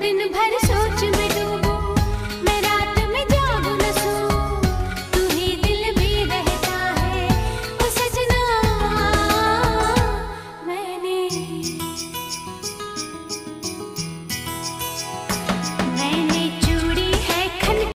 दिन भर सो